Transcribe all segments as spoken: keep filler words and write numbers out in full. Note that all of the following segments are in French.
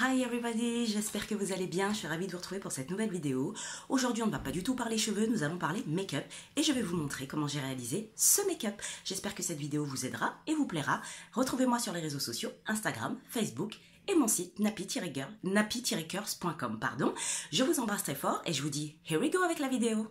Hi everybody, j'espère que vous allez bien, je suis ravie de vous retrouver pour cette nouvelle vidéo. Aujourd'hui on ne va pas du tout parler cheveux, nous allons parler make-up et je vais vous montrer comment j'ai réalisé ce make-up. J'espère que cette vidéo vous aidera et vous plaira. Retrouvez-moi sur les réseaux sociaux, Instagram, Facebook et mon site nappy tiret curls point com. Pardon. Je vous embrasse très fort et je vous dis here we go avec la vidéo.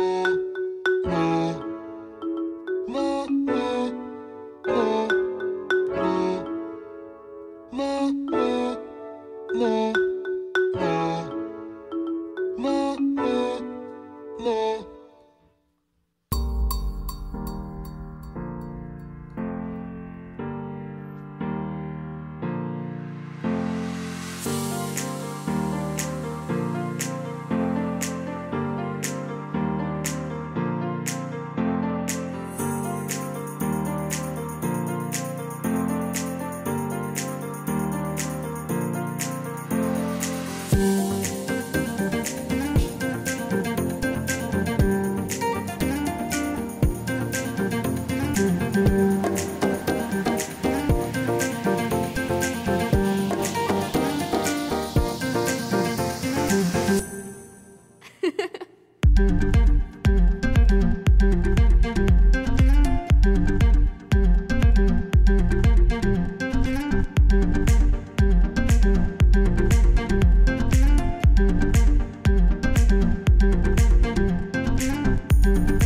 Thank you.